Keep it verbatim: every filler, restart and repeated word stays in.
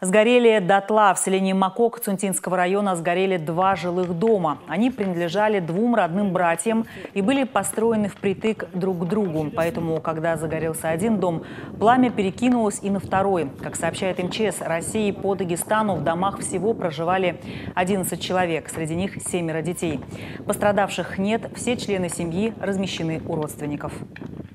Сгорели дотла. В селении Мокок Цунтинского района сгорели два жилых дома. Они принадлежали двум родным братьям и были построены впритык друг к другу. Поэтому, когда загорелся один дом, пламя перекинулось и на второй. Как сообщает МЧС России, по Дагестану в домах всего проживали одиннадцать человек, среди них семеро детей. Пострадавших нет, все члены семьи размещены у родственников.